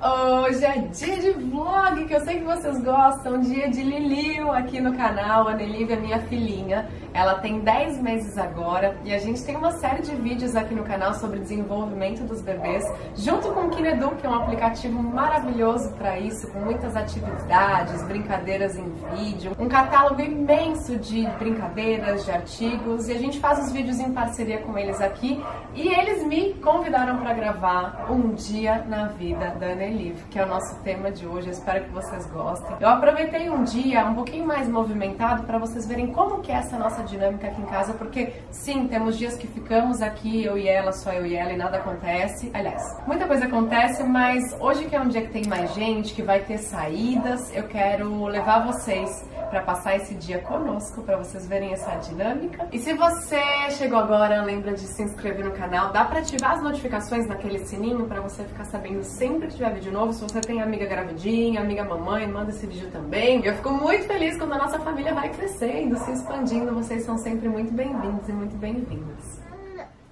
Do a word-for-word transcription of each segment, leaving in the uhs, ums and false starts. Hoje é dia de vlog, que eu sei que vocês gostam, dia de Liliu aqui no canal. A Anne Liv é minha filhinha, ela tem dez meses agora e a gente tem uma série de vídeos aqui no canal sobre desenvolvimento dos bebês, junto com o Kinedu, que é um aplicativo maravilhoso para isso, com muitas atividades, brincadeiras em vídeo, um catálogo imenso de brincadeiras, de artigos, e a gente faz os vídeos em parceria com eles aqui, e eles me convidaram para gravar um dia na vida da Anne Liv, que é o nosso tema de hoje. Eu espero que vocês gostem. Eu aproveitei um dia um pouquinho mais movimentado para vocês verem como que é essa nossa dinâmica aqui em casa, porque sim, temos dias que ficamos aqui, eu e ela, só eu e ela, e nada acontece. Aliás, muita coisa acontece, mas hoje que é um dia que tem mais gente, que vai ter saídas, eu quero levar vocês para passar esse dia conosco, para vocês verem essa dinâmica. E se você chegou agora, lembra de se inscrever no canal, dá para ativar as notificações naquele sininho para você ficar sabendo sempre que tiver vídeo novo. Se você tem amiga gravidinha, amiga mamãe, manda esse vídeo também. Eu fico muito feliz quando a nossa família vai crescendo, se expandindo. Vocês são sempre muito bem-vindos e muito bem-vindas.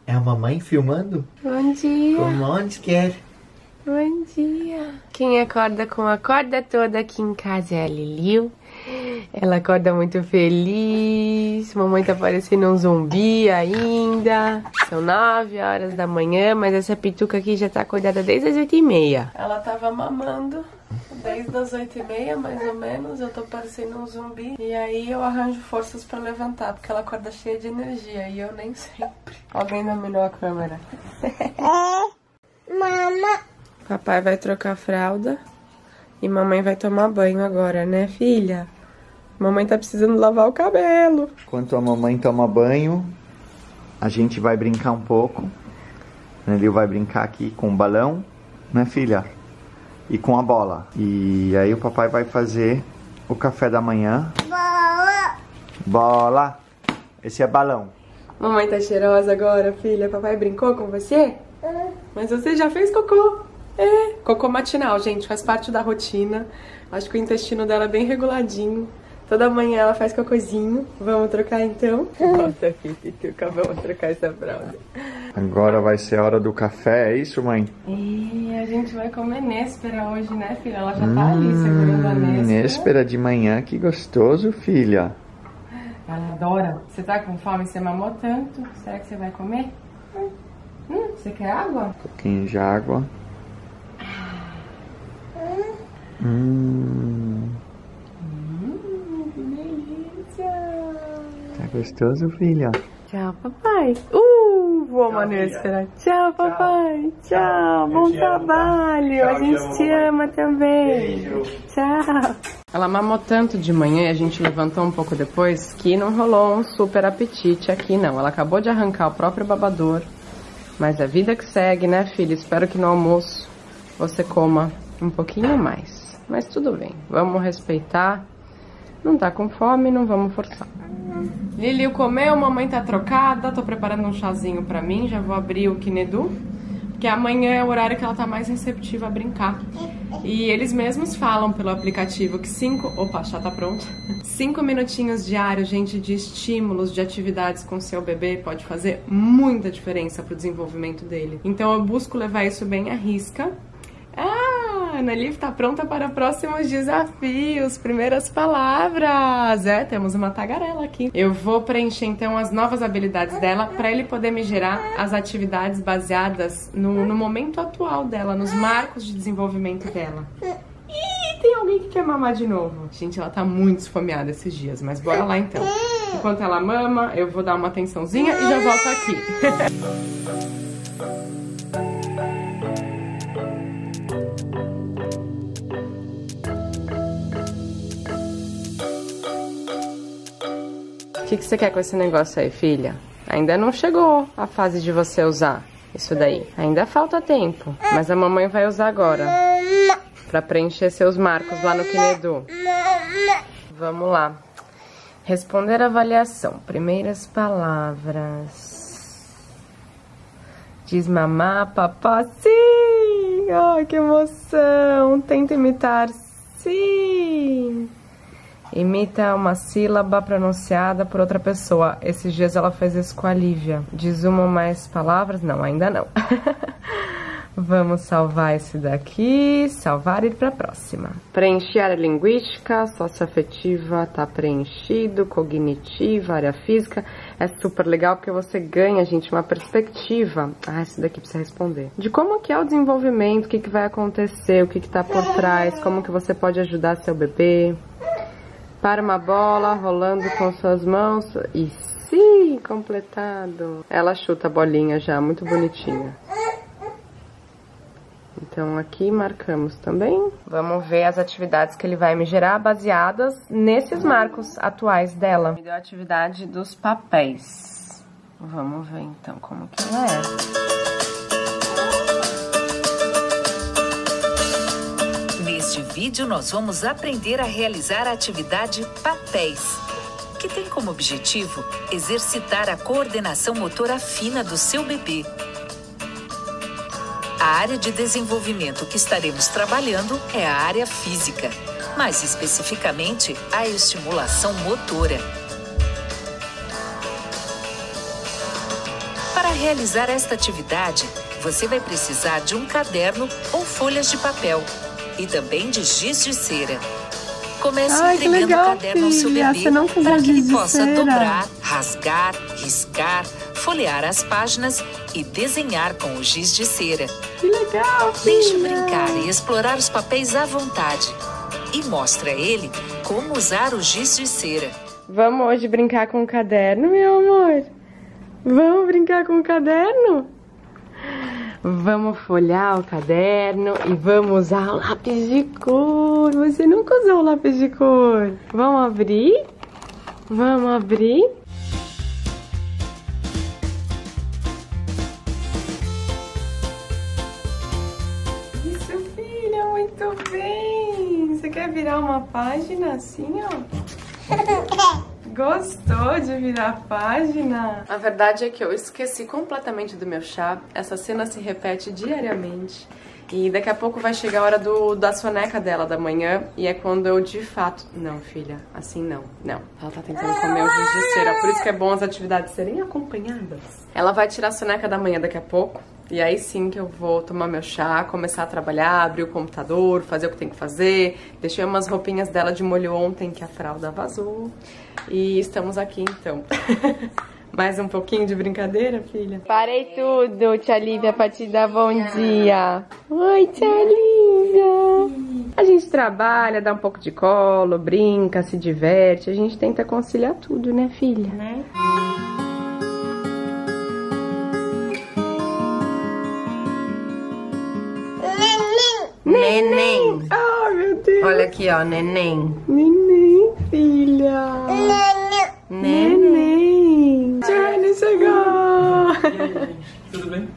É a mamãe filmando? Bom dia! Como onde quer? Bom dia! Quem acorda com a corda toda aqui em casa é a Liliu. Ela acorda muito feliz, mamãe tá parecendo um zumbi ainda. São nove horas da manhã, mas essa pituca aqui já tá acordada desde as oito e meia. Ela tava mamando desde as oito e meia, mais ou menos. Eu tô parecendo um zumbi. E aí eu arranjo forças pra levantar, porque ela acorda cheia de energia, e eu nem sempre. Alguém dominou a câmera. Mama. Papai vai trocar a fralda e mamãe vai tomar banho agora, né, filha? Mamãe tá precisando lavar o cabelo. Enquanto a mamãe toma banho, a gente vai brincar um pouco. Ele vai brincar aqui com o balão, né, filha? E com a bola. E aí o papai vai fazer o café da manhã. Bola! Bola! Esse é balão. Mamãe tá cheirosa agora, filha. Papai brincou com você? É. Mas você já fez cocô. É, cocô matinal, gente. Faz parte da rotina. Acho que o intestino dela é bem reguladinho. Toda manhã ela faz cocôzinho. Vamos trocar então? Nossa, aqui, Pituca, vamos trocar essa fralda. Agora vai ser a hora do café, é isso, mãe? E a gente vai comer néspera hoje, né, filha? Ela já hum, tá ali segurando a néspera. Néspera de manhã, que gostoso, filha. Ela adora. Você tá com fome? Você mamou tanto. Será que você vai comer? Hum, você quer água? Um pouquinho de água. Hum... Gostoso, filha. Tchau, papai. Uh, boa manéspera. Tchau, papai. Tchau. Tchau. Bom trabalho. Tchau, a gente amo, te mamãe. Ama também. Beijo. Tchau. Ela mamou tanto de manhã e a gente levantou um pouco depois que não rolou um super apetite aqui, não. Ela acabou de arrancar o próprio babador. Mas a vida que segue, né, filha? Espero que no almoço você coma um pouquinho mais. Mas tudo bem. Vamos respeitar. Não tá com fome, não vamos forçar. Liliu comeu, mamãe tá trocada, tô preparando um chazinho pra mim, já vou abrir o Kinedu, porque amanhã é o horário que ela tá mais receptiva a brincar. E eles mesmos falam pelo aplicativo que cinco... Opa, já tá pronto. Cinco minutinhos diários, gente, de estímulos, de atividades com seu bebê pode fazer muita diferença pro desenvolvimento dele. Então eu busco levar isso bem à risca. Ah! A Anne Liv tá pronta para próximos desafios, primeiras palavras. É, temos uma tagarela aqui. Eu vou preencher então as novas habilidades dela para ele poder me gerar as atividades baseadas no, no momento atual dela, nos marcos de desenvolvimento dela. Ih, tem alguém que quer mamar de novo. Gente, ela tá muito esfomeada esses dias, mas bora lá então. Enquanto ela mama, eu vou dar uma atençãozinha e já volto aqui. O que, que você quer com esse negócio aí, filha? Ainda não chegou a fase de você usar isso daí. Ainda falta tempo, mas a mamãe vai usar agora pra preencher seus marcos lá no Kinedu. Vamos lá. Responder a avaliação. Primeiras palavras. Desmamar, papá. Sim! Ai, que emoção! Tenta imitar. Sim! Imita uma sílaba pronunciada por outra pessoa. Esses dias ela fez isso com a Lívia. Diz uma ou mais palavras? Não, ainda não. Vamos salvar esse daqui, salvar e ir pra próxima. Preencher área linguística, socioafetiva tá preenchido, cognitiva, área física. É super legal porque você ganha, gente, uma perspectiva. Ah, isso daqui precisa responder. De como que é o desenvolvimento, o que que vai acontecer, o que que tá por trás, como que você pode ajudar seu bebê. Para uma bola, rolando com suas mãos. Isso, sim, completado. Ela chuta a bolinha já, muito bonitinha. Então, aqui marcamos também. Vamos ver as atividades que ele vai me gerar baseadas nesses marcos atuais dela. Me deu a atividade dos papéis. Vamos ver, então, como que ela é. Neste vídeo, nós vamos aprender a realizar a atividade papéis, que tem como objetivo exercitar a coordenação motora fina do seu bebê. A área de desenvolvimento que estaremos trabalhando é a área física, mais especificamente a estimulação motora. Para realizar esta atividade, você vai precisar de um caderno ou folhas de papel e também de giz de cera. Comece Ai, entregando legal, o caderno filha. ao seu bebê para que ele possa cera. dobrar, rasgar, riscar, folhear as páginas e desenhar com o giz de cera. Que legal, Deixe brincar e explorar os papéis à vontade. E mostra a ele como usar o giz de cera. Vamos hoje brincar com o caderno, meu amor? Vamos brincar com o caderno? Vamos folhar o caderno e vamos usar o lápis de cor. Você nunca usou o lápis de cor. Vamos abrir? Vamos abrir? Isso, filha, muito bem! Você quer virar uma página assim, ó? Gostou de virar a página? A verdade é que eu esqueci completamente do meu chá. Essa cena se repete diariamente. E daqui a pouco vai chegar a hora do, da soneca dela da manhã. E é quando eu de fato... Não, filha, assim não, não. Ela tá tentando comer o giz de cera. Por isso que é bom as atividades serem acompanhadas. Ela vai tirar a soneca da manhã daqui a pouco. E aí sim que eu vou tomar meu chá, começar a trabalhar, abrir o computador, fazer o que tem que fazer. Deixei umas roupinhas dela de molho ontem que a fralda vazou. E estamos aqui então. Mais um pouquinho de brincadeira, filha? Parei tudo, tia Lívia, pra te dar bom dia. Oi, tia Lívia. A gente trabalha, dá um pouco de colo, brinca, se diverte. A gente tenta conciliar tudo, né, filha? Né? Neném. Ah, oh, meu Deus. Olha aqui, ó, neném. Neném, filha. Neném. Neném. Johnny chegou. Tudo bem?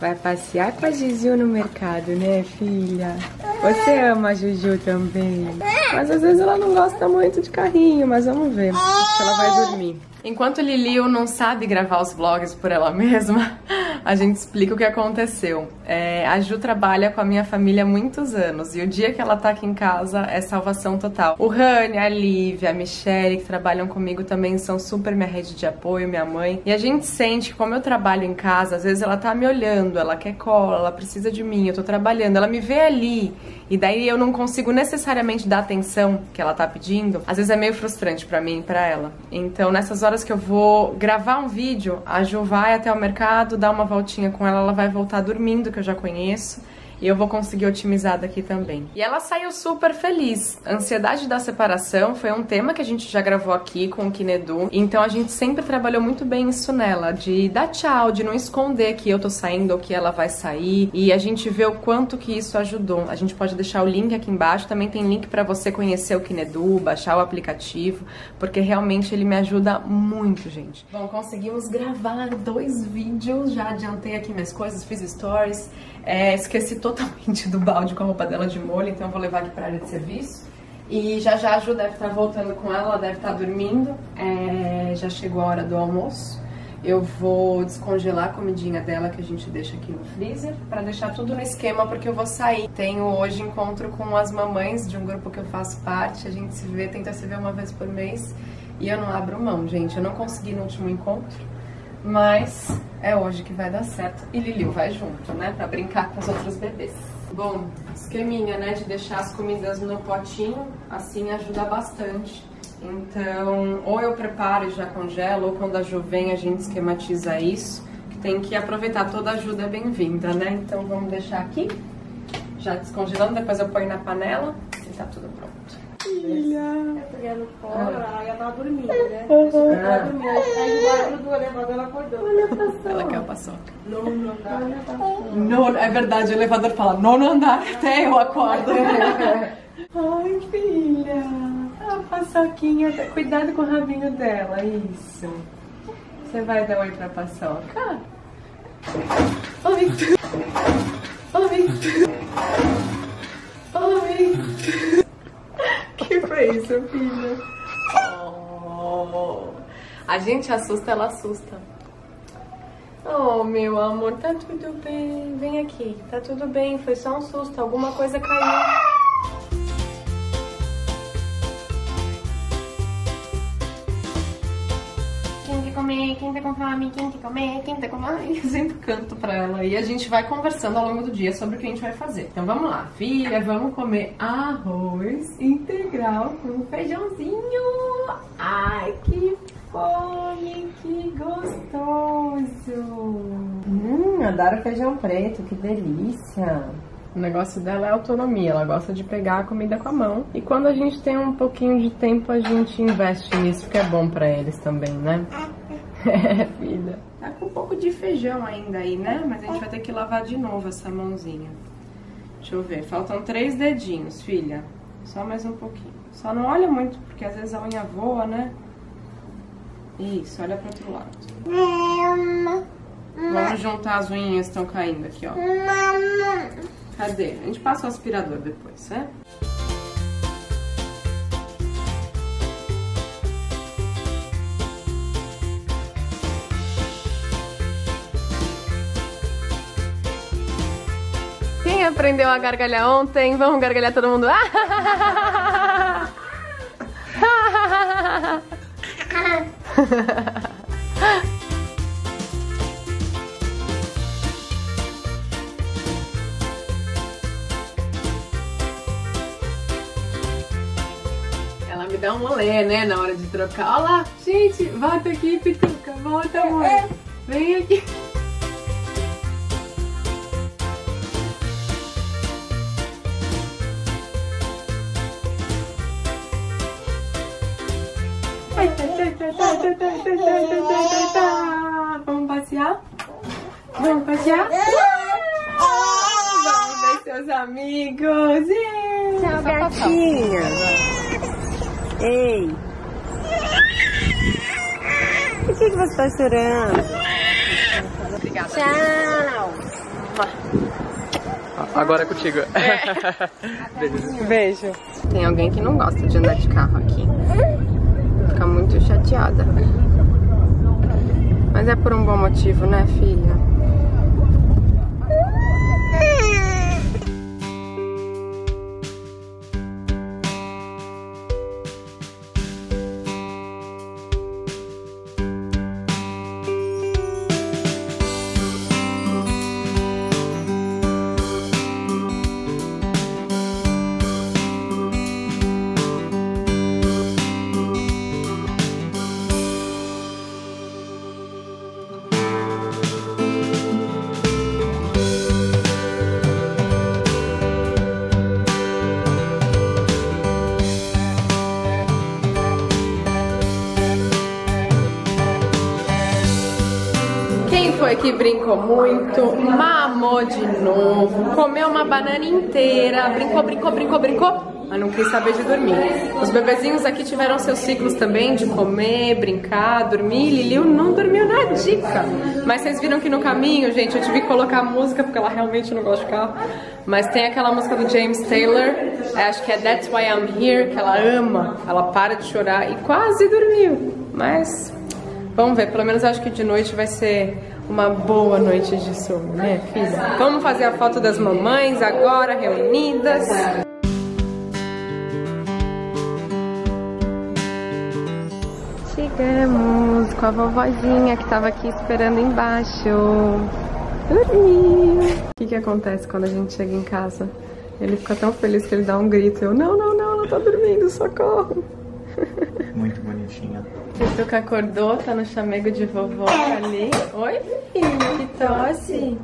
Vai passear com a Juju no mercado, né, filha? Você ama a Juju também. Mas às vezes ela não gosta muito de carrinho, mas vamos ver se ela vai dormir. Enquanto Liliu não sabe gravar os vlogs por ela mesma, a gente explica o que aconteceu. É, a Ju trabalha com a minha família há muitos anos e o dia que ela tá aqui em casa é salvação total. O Rani, a Lívia, a Michelle, que trabalham comigo também, são super minha rede de apoio, minha mãe. E a gente sente que como eu trabalho em casa, às vezes ela tá me olhando, ela quer cola, ela precisa de mim, eu tô trabalhando, ela me vê ali. E daí eu não consigo necessariamente dar atenção que ela tá pedindo. Às vezes é meio frustrante pra mim e pra ela. Então nessas horas que eu vou gravar um vídeo, a Ju vai até o mercado, dá uma voltinha com ela, ela vai voltar dormindo, que eu já conheço. E eu vou conseguir otimizar daqui também. E ela saiu super feliz. Ansiedade da separação foi um tema que a gente já gravou aqui com o Kinedu. Então a gente sempre trabalhou muito bem isso nela. De dar tchau, de não esconder que eu tô saindo ou que ela vai sair. E a gente vê o quanto que isso ajudou. A gente pode deixar o link aqui embaixo. Também tem link pra você conhecer o Kinedu, baixar o aplicativo. Porque realmente ele me ajuda muito, gente. Bom, conseguimos gravar dois vídeos. Já adiantei aqui minhas coisas, fiz stories. É, esqueci totalmente totalmente do balde com a roupa dela de molho, então eu vou levar aqui pra área de serviço. E já já a Ju deve estar voltando com ela, ela deve estar dormindo. É, já chegou a hora do almoço. Eu vou descongelar a comidinha dela que a gente deixa aqui no freezer pra deixar tudo no esquema, porque eu vou sair. Tenho hoje encontro com as mamães de um grupo que eu faço parte. A gente se vê, tenta se ver uma vez por mês. E eu não abro mão, gente. Eu não consegui no último encontro. Mas é hoje que vai dar certo. E Liliu vai junto, né? Pra brincar com os outros bebês. Bom, esqueminha, né? De deixar as comidas no potinho, assim ajuda bastante. Então, ou eu preparo e já congelo, ou quando a Ju vem a gente esquematiza isso. Que tem que aproveitar, toda ajuda é bem-vinda, né? Então vamos deixar aqui, já descongelando, depois eu ponho na panela e tá tudo pronto. É porque ela fora, aí ela tava dormindo, né? Ela tava dormindo, aí o barulho do elevador, ela acordou. Ela quer a paçoca. Nono andar. Nono, é verdade, o elevador fala, nono andar, até eu acordo. Ai, filha, a paçoquinha, cuidado com o rabinho dela, isso. Você vai dar oi pra paçoca? Oi. Oi. Oi. É isso, filha. Oh. A gente assusta, ela assusta. Oh, meu amor, tá tudo bem. Vem aqui, tá tudo bem. Foi só um susto, alguma coisa caiu. Quem quer comer? Quem tá com fome? Quem quer comer? Quem tá com fome? Eu sempre canto pra ela. E a gente vai conversando ao longo do dia sobre o que a gente vai fazer. Então vamos lá, filha, vamos comer arroz integral com feijãozinho. Ai, que fome, que gostoso. Hum, adoro feijão preto, que delícia. O negócio dela é a autonomia, ela gosta de pegar a comida com a mão. E quando a gente tem um pouquinho de tempo, a gente investe nisso, que é bom pra eles também, né? É, filha. Tá com um pouco de feijão ainda aí, né? Mas a gente vai ter que lavar de novo essa mãozinha. Deixa eu ver, faltam três dedinhos, filha. Só mais um pouquinho. Só não olha muito, porque às vezes a unha voa, né? Isso, olha pro outro lado. Vamos juntar as unhinhas que estão caindo aqui, ó. Cadê? A gente passa o aspirador depois, né? Quem aprendeu a gargalhar ontem? Vamos gargalhar todo mundo. Dá um olé, né, na hora de trocar. Olha lá, gente, volta aqui, Pituca, volta, amor. Vem aqui. Vamos passear? Vamos passear? Vamos ver seus amigos. Tchau, gatinho. Ei! Por que, que você tá chorando? Obrigada. Tchau! Agora é contigo. É. Beijo. Beijo. Tem alguém que não gosta de andar de carro aqui. Fica muito chateada. Mas é por um bom motivo, né, filha? Que brincou muito, mamou de novo, comeu uma banana inteira, brincou, brincou, brincou, brincou, mas não quis saber de dormir. Os bebezinhos aqui tiveram seus ciclos também de comer, brincar, dormir. Liliu não dormiu na dica, mas vocês viram que no caminho, gente, eu tive que colocar música porque ela realmente não gosta de carro, mas tem aquela música do James Taylor, acho que é That's Why I'm Here, que ela ama, ela para de chorar e quase dormiu, mas vamos ver, pelo menos acho que de noite vai ser uma boa noite de sono, né, filha? Vamos fazer a foto das mamães agora, reunidas. Chico, Chegamos com a vovozinha que tava aqui esperando embaixo. Dormiu. O que que acontece quando a gente chega em casa? Ele fica tão feliz que ele dá um grito. Eu, não, não, não, ela tá dormindo, socorro. Muito bonitinha. O Tuca acordou, tá no chamego de vovó ali. Oi, filho, que tosse.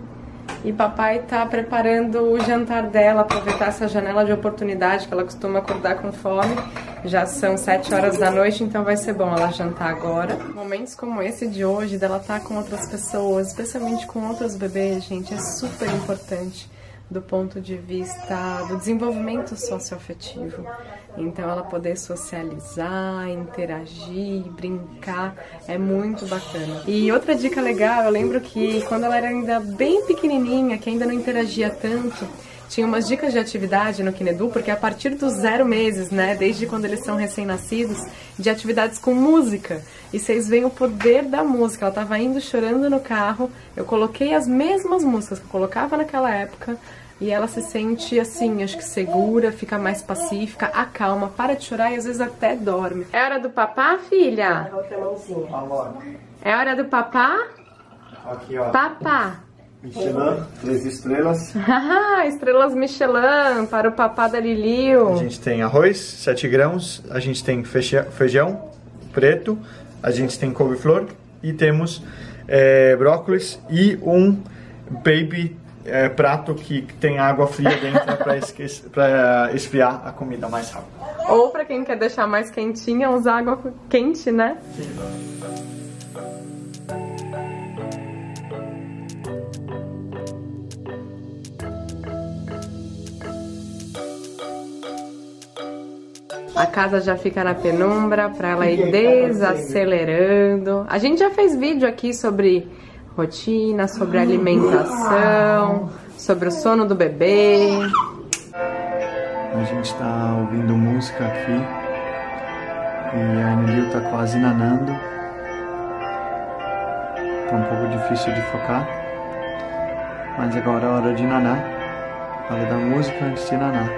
E papai tá preparando o jantar dela, aproveitar essa janela de oportunidade que ela costuma acordar com fome. Já são sete horas da noite, então vai ser bom ela jantar agora. Momentos como esse de hoje, dela estar com outras pessoas, especialmente com outros bebês, gente, é super importante do ponto de vista do desenvolvimento socioafetivo. Então ela poder socializar, interagir, brincar, é muito bacana. E outra dica legal, eu lembro que quando ela era ainda bem pequenininha, que ainda não interagia tanto, tinha umas dicas de atividade no Kinedu, porque a partir dos zero meses, né, desde quando eles são recém-nascidos, de atividades com música. E vocês veem o poder da música. Ela tava indo chorando no carro, eu coloquei as mesmas músicas que eu colocava naquela época, e ela se sente assim, acho que segura, fica mais pacífica, acalma, para de chorar e às vezes até dorme. É hora do papá, filha? É hora do papá? Aqui, ó. Papá. Michelin, três estrelas. Ah, estrelas Michelin para o papá da Liliu. A gente tem arroz, sete grãos, a gente tem feijão preto, a gente tem couve-flor e temos é, brócolis e um baby é, prato que tem água fria dentro para esfriar a comida mais rápido. Ou para quem quer deixar mais quentinha, usar água quente, né? Sim. A casa já fica na penumbra para ela ir desacelerando. A gente já fez vídeo aqui sobre rotina, sobre alimentação, sobre o sono do bebê. A gente tá ouvindo música aqui e a Anne Liv tá quase nanando. Tá um pouco difícil de focar, mas agora é hora de nanar. Hora da música antes de nanar.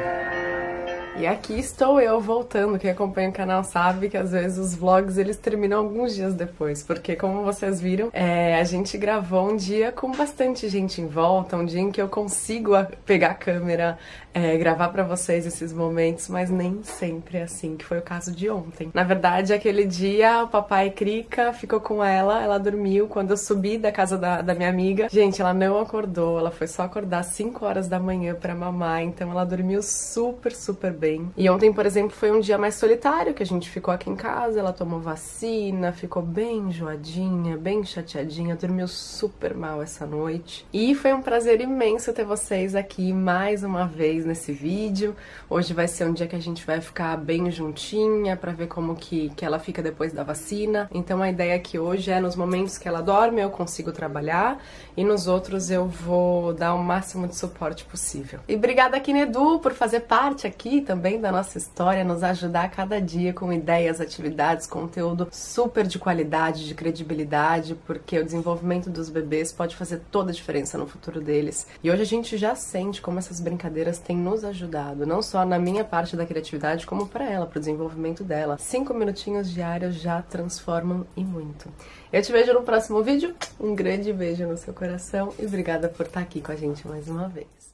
E aqui estou eu voltando, quem acompanha o canal sabe que às vezes os vlogs eles terminam alguns dias depois, porque como vocês viram, é, a gente gravou um dia com bastante gente em volta, um dia em que eu consigo pegar a câmera, é, gravar pra vocês esses momentos, mas nem sempre é assim, que foi o caso de ontem. Na verdade, aquele dia o papai Crica ficou com ela, ela dormiu, quando eu subi da casa da, da minha amiga, gente, ela não acordou, ela foi só acordar às cinco horas da manhã pra mamar, então ela dormiu super, super bem. E ontem, por exemplo, foi um dia mais solitário, que a gente ficou aqui em casa, ela tomou vacina, ficou bem enjoadinha, bem chateadinha, dormiu super mal essa noite. E foi um prazer imenso ter vocês aqui mais uma vez nesse vídeo. Hoje vai ser um dia que a gente vai ficar bem juntinha pra ver como que, que ela fica depois da vacina. Então a ideia aqui hoje é nos momentos que ela dorme eu consigo trabalhar e nos outros eu vou dar o máximo de suporte possível. E obrigada, Kinedu, por fazer parte aqui, tá? Também da nossa história, nos ajudar a cada dia com ideias, atividades, conteúdo super de qualidade, de credibilidade, porque o desenvolvimento dos bebês pode fazer toda a diferença no futuro deles. E hoje a gente já sente como essas brincadeiras têm nos ajudado, não só na minha parte da criatividade, como para ela, para o desenvolvimento dela. Cinco minutinhos diários já transformam e muito. Eu te vejo no próximo vídeo, um grande beijo no seu coração e obrigada por estar aqui com a gente mais uma vez.